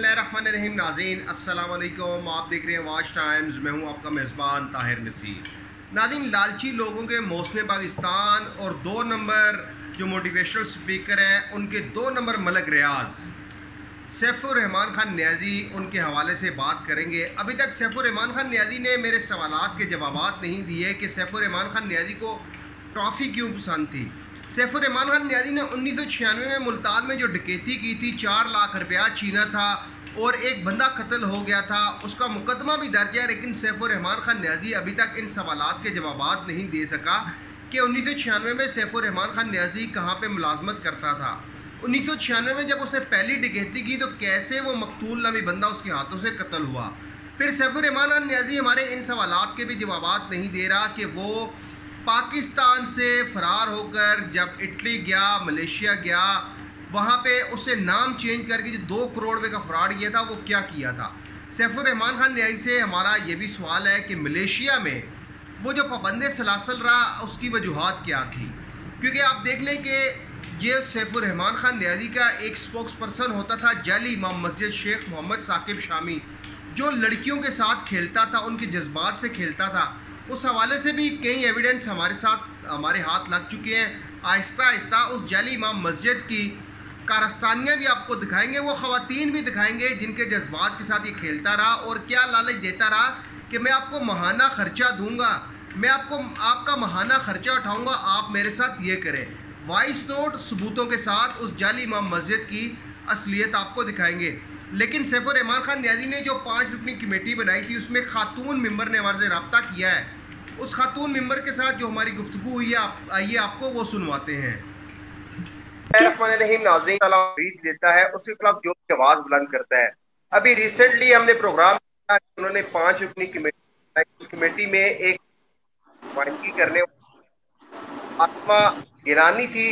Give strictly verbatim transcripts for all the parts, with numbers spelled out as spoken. बिस्मिल्लाहिर्रहमानिर्रहीम नाज़रीन, अस्सलाम वालेकुम। आप देख रहे हैं वॉच टाइम्स, मैं हूं आपका मेज़बान ताहिर नसीर। नाज़रीन, लालची लोगों के मोहसिन पाकिस्तान और दो नंबर जो मोटिवेशनल स्पीकर हैं उनके दो नंबर मलक रियाज सैफ उर रहमान खान नियाज़ी, उनके हवाले से बात करेंगे। अभी तक सैफ उर रहमान खान नियाज़ी ने मेरे सवालात के जवाबात नहीं दिए कि सैफ उर रहमान खान नियाज़ी को ट्रॉफ़ी क्यों पसंद थी। सैफ उर रहमान खान नियाज़ी ने उन्नीस सौ छियानवे में मुल्तान में जो डकैती की थी, चार लाख रुपया छीना था और एक बंदा कत्ल हो गया था, उसका मुकदमा भी दर्ज है। लेकिन सैफ उर रहमान खान नियाज़ी अभी तक इन सवालात के जवाबात नहीं दे सका कि उन्नीस सौ छियानवे में सैफ उर रहमान खान नियाज़ी कहाँ पे मुलाजमत करता था। उन्नीस सौ छियानवे में जब उसने पहली डकैती की तो कैसे वो मकतूल नामी बंदा उसके हाथों से कत्ल हुआ। फिर सैफ उर रहमान खान नियाज़ी हमारे इन सवालात के भी जवाबात नहीं दे रहा कि वो पाकिस्तान से फरार होकर जब इटली गया, मलेशिया गया, वहाँ पे उसे नाम चेंज करके जो दो करोड़ रुपये का फ्रॉड किया था वो क्या किया था। सैफ उर रहमान खान नियाज़ी से हमारा ये भी सवाल है कि मलेशिया में वो जो पाबंद सलासल रहा उसकी वजूहत क्या थी, क्योंकि आप देख लें कि ये सैफ उर रहमान खान नियाज़ी का एक स्पोक्स पर्सन होता था जाली इमाम मस्जिद शेख मोहम्मद साकिब शामी, जो लड़कियों के साथ खेलता था, उनके जज्बात से खेलता था। उस हवाले से भी कई एविडेंस हमारे साथ हमारे हाथ लग चुके हैं। आहिस्ता आहिस्ता उस जाली इमाम मस्जिद की कारस्तानियाँ भी आपको दिखाएंगे, वो ख़वातीन भी दिखाएंगे जिनके जज्बात के साथ ये खेलता रहा और क्या लालच देता रहा कि मैं आपको महाना ख़र्चा दूंगा, मैं आपको आपका महाना ख़र्चा उठाऊंगा, आप मेरे साथ ये करें। वॉइस नोट सबूतों के साथ उस जाली इमाम मस्जिद की असलियत आपको दिखाएंगे। लेकिन सैफ उर रहमान खान नियाज़ी ने जो पाँच रुकनी कमेटी बनाई थी उसमें खातून मेंबर ने हमारे से रब्ता किया है। उस खातून मेंबर के साथ जो हमारी गुफ्तगू हुई है, आप आइए आपको वो सुनवाते हैं। रहीम नाज़रीन, खरीद लेता है उसके खिलाफ जो आवाज़ बुलंद करता है। अभी रिसेंटली हमने प्रोग्राम उन्होंने पाँच रुकनी कमेटी, उस कमेटी में एक नुमाइंदगी करने आसमा गिलानी थी,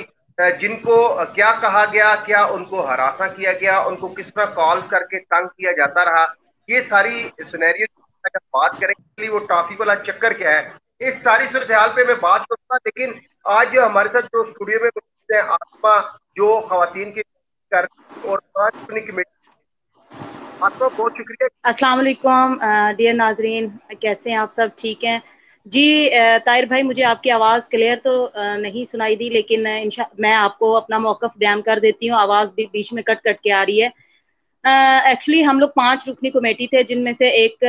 जिनको क्या कहा गया, क्या उनको हरासा किया गया, उनको किस तरह कॉल्स करके तंग किया जाता रहा, ये सारी सिनेरियो बात करेंगे। वो ट्रॉफी वाला चक्कर क्या है, इस सारी सूरत हाल पे मैं बात करूंगा। लेकिन आज जो हमारे साथ जो स्टूडियो में मौजूद हैं आत्मा, जो खवातीन की कर और अपनी कमेटी, आपका बहुत शुक्रिया। अस्सलाम वालेकुम डियर नाजरीन, कैसे हैं आप सब, ठीक हैं जी? ताहिर भाई, मुझे आपकी आवाज़ क्लियर तो नहीं सुनाई दी, लेकिन इंशाअल्लाह मैं आपको अपना मौक़िफ़ बयान कर देती हूँ। आवाज़ भी बीच में कट कट के आ रही है। एक्चुअली uh, हम लोग पांच रुकनी कमेटी थे, जिनमें से एक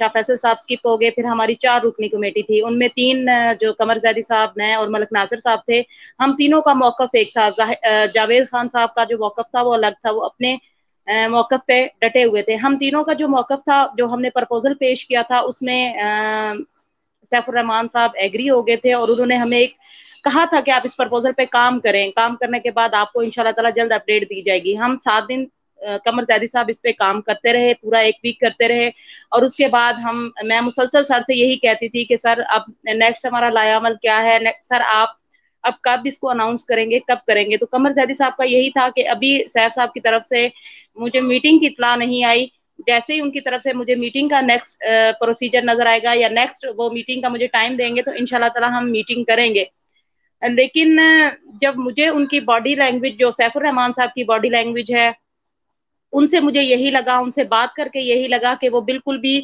शाह फैसल साहब स्किप हो गए। फिर हमारी चार रुकनी कमेटी थी, उनमें तीन जो कमर जैदी साहब ने और मलिक नासिर साहब थे, हम तीनों का मौक़िफ़ एक था। जावेद खान साहब का जो मौक़िफ़ था वो अलग था, वो अपने मौक़िफ़ पे डटे हुए थे। हम तीनों का जो मौक़िफ़ था, जो हमने प्रपोजल पेश किया था, उसमें सैफ उर रहमान साहब एग्री हो गए थे और उन्होंने हमें एक कहा था कि आप इस प्रपोजल पे काम करें, काम करने के बाद आपको इंशाल्लाह ताला जल्द अपडेट दी जाएगी। हम सात दिन कमर जैदी साहब इस पे काम करते रहे, पूरा एक वीक करते रहे और उसके बाद हम मैं मुसलसल सर से यही कहती थी कि सर अब नेक्स्ट हमारा लायामल क्या है, सर आप अब कब इसको अनाउंस करेंगे, कब करेंगे। तो कमर जैदी साहब का यही था कि अभी सैफ साहब की तरफ से मुझे मीटिंग की इतला नहीं आई, जैसे ही उनकी तरफ से मुझे मीटिंग का नेक्स्ट प्रोसीजर नजर आएगा या नेक्स्ट वो मीटिंग का मुझे टाइम देंगे तो इंशाल्लाह ताला हम मीटिंग करेंगे। लेकिन जब मुझे उनकी बॉडी लैंग्वेज, जो सैफ उर रहमान साहब की बॉडी लैंग्वेज है, उनसे मुझे यही लगा, उनसे बात करके यही लगा कि वो बिल्कुल भी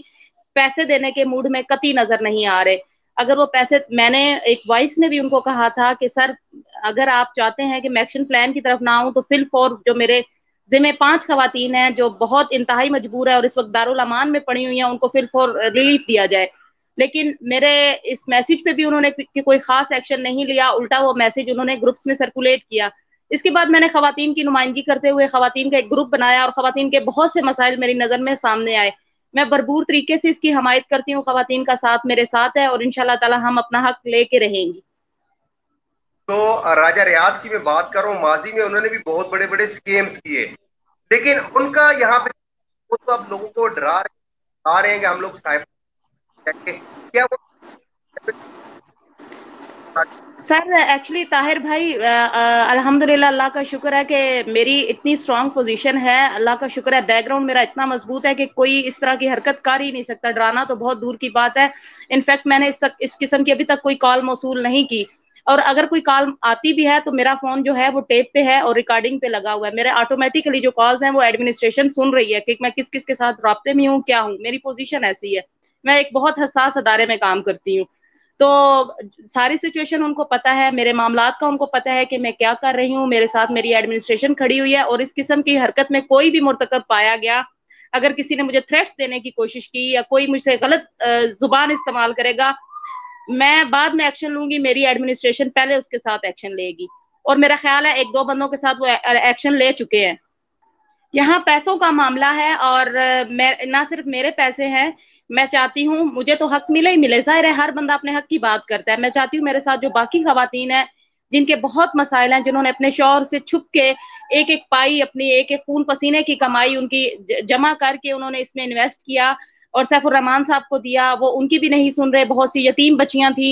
पैसे देने के मूड में कतई नजर नहीं आ रहे। अगर वो पैसे, मैंने एक वॉइस ने भी उनको कहा था कि सर अगर आप चाहते हैं कि मैं एक्शन प्लान की तरफ ना आऊं तो फिल फॉर, जो मेरे जिम्मे पांच खवातीन हैं जो बहुत इंतहाई मजबूर है और इस वक्त दारुल अमान में पड़ी हुई हैं, उनको फिल फॉर रिलीफ दिया जाए। लेकिन मेरे इस मैसेज पे भी उन्होंने कोई खास एक्शन नहीं लिया, उल्टा वो मैसेज उन्होंने ग्रुप्स में सर्कुलेट किया। इसके बाद मैंने खवातीन की नुमाइंदगी करते हुए खवातीन का एक ग्रुप बनाया और खवातीन के बहुत से मसाइल मेरी नज़र में सामने आए। मैं भरपूर तरीके से इसकी हमायत करती हूँ, खवातीन का साथ मेरे साथ है और इंशाल्लाह ताला हम अपना हक लेके रहेंगी। तो राजा रियाज की मैं बात करूँ, माजी में उन्होंने भी बहुत बड़े बड़े स्कीम्स किए, लेकिन उनका यहाँ पे वो तो अब लोगों को डरा आ रहे हैं कि हम लोग क्या वो सर। एक्चुअली ताहिर भाई, अल्हम्दुलिल्लाह, अल्लाह का शुक्र है कि मेरी इतनी स्ट्रांग पोजीशन है, अल्लाह का शुक्र है, बैकग्राउंड मेरा इतना मजबूत है कि कोई इस तरह की हरकत कर ही नहीं सकता। डराना तो बहुत दूर की बात है, इनफैक्ट मैंने इस, इस किस्म की अभी तक कोई कॉल मौसूल नहीं की। और अगर कोई कॉल आती भी है तो मेरा फोन जो है वो टेप पे है और रिकॉर्डिंग पे लगा हुआ है। मेरे ऑटोमेटिकली जो कॉल्स हैं वो एडमिनिस्ट्रेशन सुन रही है कि मैं किस किस के साथ रब्ते में हूँ, क्या हूँ, मेरी पोजीशन ऐसी है। मैं एक बहुत हसास अदारे में काम करती हूँ, तो सारी सिचुएशन उनको पता है, मेरे मामलात का उनको पता है कि मैं क्या कर रही हूँ, मेरे साथ मेरी एडमिनिस्ट्रेशन खड़ी हुई है। और इस किस्म की हरकत में कोई भी मुर्तकब पाया गया, अगर किसी ने मुझे थ्रेट्स देने की कोशिश की या कोई मुझसे गलत जुबान इस्तेमाल करेगा, मैं बाद में एक्शन लूंगी, मेरी एडमिनिस्ट्रेशन पहले उसके साथ एक्शन लेगी। और मेरा ख्याल है एक दो बंदों के साथ वो एक्शन ले चुके हैं। यहाँ पैसों का मामला है और ना सिर्फ मेरे पैसे हैं, मैं चाहती हूँ मुझे तो हक मिले ही मिले, जाहिर है हर बंदा अपने हक की बात करता है। मैं चाहती हूँ मेरे साथ जो बाकी खवातीन है जिनके बहुत मसाइल हैं, जिन्होंने अपने शौहर से छुप के एक एक पाई अपनी एक एक खून पसीने की कमाई उनकी जमा करके उन्होंने इसमें इन्वेस्ट किया और सैफ उर रहमान साहब को दिया, वो उनकी भी नहीं सुन रहे। बहुत सी यतीम बच्चियां थी,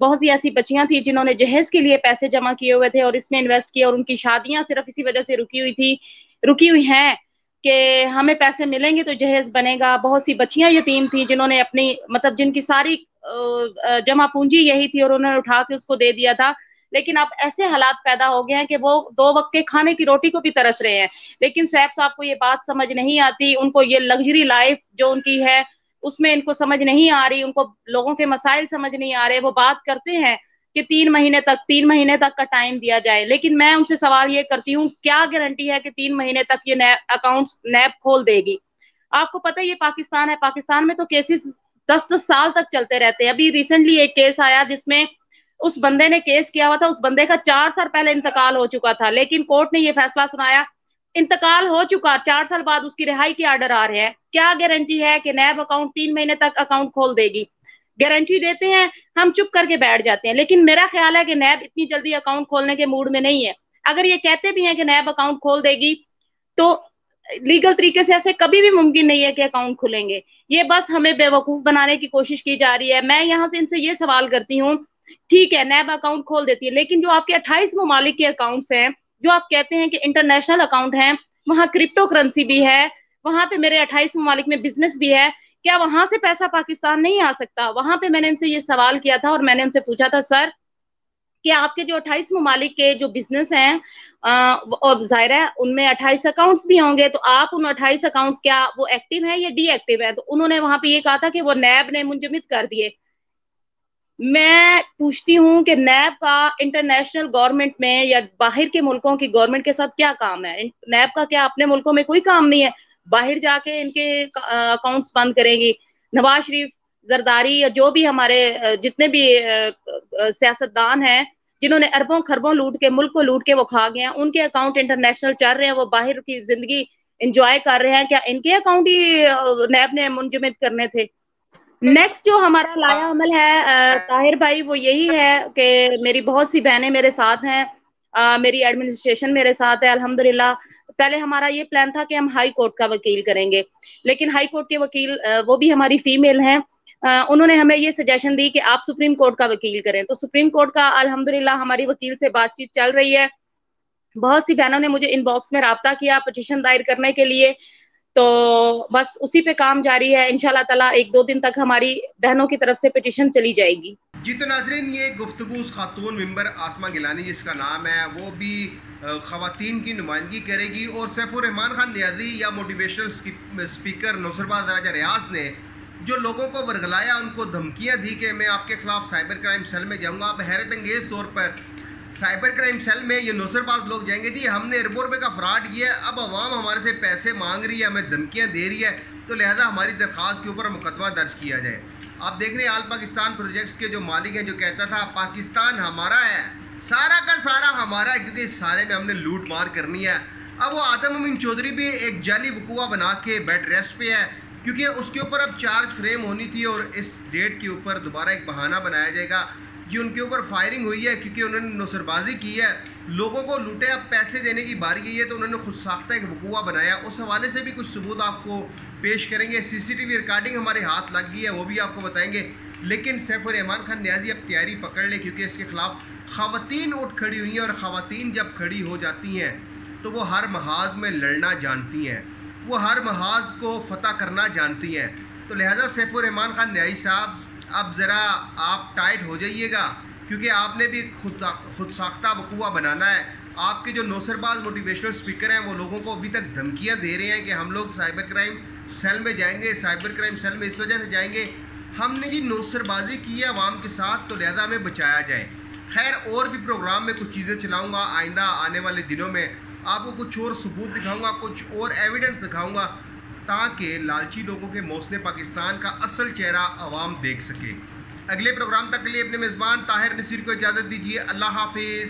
बहुत सी ऐसी बच्चियां थी जिन्होंने जहेज के लिए पैसे जमा किए हुए थे और इसमें इन्वेस्ट किया और उनकी शादियां सिर्फ इसी वजह से रुकी हुई थी रुकी हुई हैं कि हमें पैसे मिलेंगे तो जहेज बनेगा। बहुत सी बच्चियां यतीम थी जिन्होंने अपनी मतलब जिनकी सारी जमा पूंजी यही थी और उन्होंने उठा के उसको दे दिया था। लेकिन अब ऐसे हालात पैदा हो गए हैं कि वो दो वक्त के खाने की रोटी को भी तरस रहे हैं। लेकिन सैफ साहब को ये बात समझ नहीं आती, उनको ये लग्जरी लाइफ जो उनकी है उसमें इनको समझ नहीं आ रही, उनको लोगों के मसाइल समझ नहीं आ रहे। वो बात करते हैं कि तीन महीने तक तीन महीने तक का टाइम दिया जाए, लेकिन मैं उनसे सवाल ये करती हूँ क्या गारंटी है कि तीन महीने तक ये अकाउंट नैब खोल देगी। आपको पता है ये पाकिस्तान है, पाकिस्तान में तो केसेस दस दस साल तक चलते रहते हैं। अभी रिसेंटली एक केस आया जिसमें उस बंदे ने केस किया हुआ था, उस बंदे का चार साल पहले इंतकाल हो चुका था, लेकिन कोर्ट ने ये फैसला सुनाया इंतकाल हो चुका, चार साल बाद उसकी रिहाई के ऑर्डर आ रहे हैं। क्या गारंटी है कि नैब अकाउंट तीन महीने तक अकाउंट खोल देगी? गारंटी देते हैं, हम चुप करके बैठ जाते हैं। लेकिन मेरा ख्याल है कि नैब इतनी जल्दी अकाउंट खोलने के मूड में नहीं है। अगर ये कहते भी हैं कि नैब अकाउंट खोल देगी तो लीगल तरीके से ऐसे कभी भी मुमकिन नहीं है कि अकाउंट खुलेंगे। ये बस हमें बेवकूफ बनाने की कोशिश की जा रही है। मैं यहाँ से इनसे ये सवाल करती हूँ, ठीक है नैब अकाउंट खोल देती है, लेकिन जो आपके अट्ठाईस ममालिक के अकाउंट्स हैं, जो आप कहते हैं कि इंटरनेशनल अकाउंट हैं, वहाँ क्रिप्टो करेंसी भी है, वहाँ पे मेरे अट्ठाईस ममालिक में बिजनेस भी है, क्या वहां से पैसा पाकिस्तान नहीं आ सकता? वहां पे मैंने इनसे ये सवाल किया था और मैंने उनसे पूछा था सर कि आपके जो अट्ठाईस ममालिक के जो बिजनेस हैं और जाहिर है उनमें अट्ठाईस अकाउंट्स भी होंगे, तो आप उन अट्ठाईस अकाउंट्स क्या वो एक्टिव है या डीएक्टिव है? तो उन्होंने वहां पे ये कहा था कि वो नैब ने मुंजमित कर दिए। मैं पूछती हूँ कि नैब का इंटरनेशनल गवर्नमेंट में या बाहर के मुल्कों की गवर्नमेंट के साथ क्या काम है? नैब का क्या अपने मुल्कों में कोई काम नहीं है? बाहर जाके इनके अकाउंट्स बंद करेंगी? नवाज शरीफ, जरदारी या जो भी हमारे जितने भी सियासतदान हैं जिन्होंने अरबों खरबों लूट के मुल्क को लूट के वो खा गए हैं, उनके अकाउंट इंटरनेशनल चल रहे हैं, वो बाहर की जिंदगी इंजॉय कर रहे हैं, क्या इनके अकाउंट ही नैब ने मुंजमित करने थे? नेक्स्ट जो हमारा लाया अमल है ताहिर भाई वो यही है कि मेरी बहुत सी बहनें मेरे साथ हैं, आ, मेरी एडमिनिस्ट्रेशन मेरे साथ है अल्हम्दुलिल्लाह। पहले हमारा ये प्लान था कि हम हाई कोर्ट का वकील करेंगे, लेकिन हाई कोर्ट के वकील वो भी हमारी फीमेल हैं, उन्होंने हमें ये सजेशन दी कि आप सुप्रीम कोर्ट का वकील करें। तो सुप्रीम कोर्ट का अल्हम्दुलिल्लाह हमारी वकील से बातचीत चल रही है। बहुत सी बहनों ने मुझे इनबॉक्स में रब्ता किया पटिशन दायर करने के लिए, तो बस उसी पे काम जारी है। इंशाल्लाह ताला एक दो दिन तक हमारी बहनों की तरफ से पिटीशन चली जाएगी। जी तो नाजरीन, ये गुफ्तगू उस खातून मेंबर आसमा गिलानी जिसका नाम है, वो भी खवातीन की नुमाइंदगी करेगी। और सैफ उर रहमान खान नियाज़ी या मोटिवेशनल स्पीकर नौसरबाज राजा रियाज ने जो लोगों को वरगलाया, उनको धमकियाँ दी कि मैं आपके खिलाफ साइबर क्राइम सेल में जाऊँगा। अब हैरत अंगेज़ तौर पर साइबर क्राइम सेल में ये नौसरबाज लोग जाएंगे जी हमने अरबों रुपये का फ्रॉड किया है, अब आवाम हमारे से पैसे मांग रही है, हमें धमकियां दे रही है, तो लिहाजा हमारी दरख्वास्त के ऊपर मुकदमा दर्ज किया जाए। आप देख रहे हैं आल पाकिस्तान प्रोजेक्ट्स के जो मालिक हैं, जो कहता था पाकिस्तान हमारा है, सारा का सारा हमारा है क्योंकि इस सारे में हमने लूट मार करनी है। अब वो आदम अमीन चौधरी भी एक जाली वकूआ बना के बेड रेस्ट पे है क्योंकि उसके ऊपर अब चार्ज फ्रेम होनी थी और इस डेट के ऊपर दोबारा एक बहाना बनाया जाएगा जी उनके ऊपर फायरिंग हुई है क्योंकि उन्होंने नौसरबाजी की है, लोगों को लूटे, अब पैसे देने की बारी आई है तो उन्होंने खुद साख्ता एक वकूआ बनाया। उस हवाले से भी कुछ सबूत आपको पेश करेंगे। सीसीटीवी रिकॉर्डिंग हमारे हाथ लग गई है, वो भी आपको बताएंगे। लेकिन सैफ उर रहमान खान नियाज़ी अब तैयारी पकड़ ले क्योंकि इसके खिलाफ खवातीन उठ खड़ी हुई हैं और खवातीन जब खड़ी हो जाती हैं तो वो हर महाज में लड़ना जानती हैं, वो हर महाज को फतह करना जानती हैं। तो लिहाजा सैफ उर रहमान खान नियाज़ी साहब अब ज़रा आप टाइट हो जाइएगा, क्योंकि आपने भी खुद खुद साख्ता बकुआ बनाना है। आपके जो नौसरबाज मोटिवेशनल स्पीकर हैं वो लोगों को अभी तक धमकियां दे रहे हैं कि हम लोग साइबर क्राइम सेल में जाएंगे, साइबर क्राइम सेल में इस वजह से जाएंगे, हमने जी नौसरबाजी की है आवाम के साथ, तो लिहाजा हमें बचाया जाए। खैर, और भी प्रोग्राम में कुछ चीज़ें चलाऊँगा आइंदा आने वाले दिनों में, आपको कुछ और सबूत दिखाऊँगा, कुछ और एविडेंस दिखाऊँगा, ताकि लालची लोगों के मौसले पाकिस्तान का असल चेहरा आवाम देख सके। अगले प्रोग्राम तक के लिए अपने मेज़बान ताहिर नसीर को इजाज़त दीजिए। अल्लाह हाफिज़।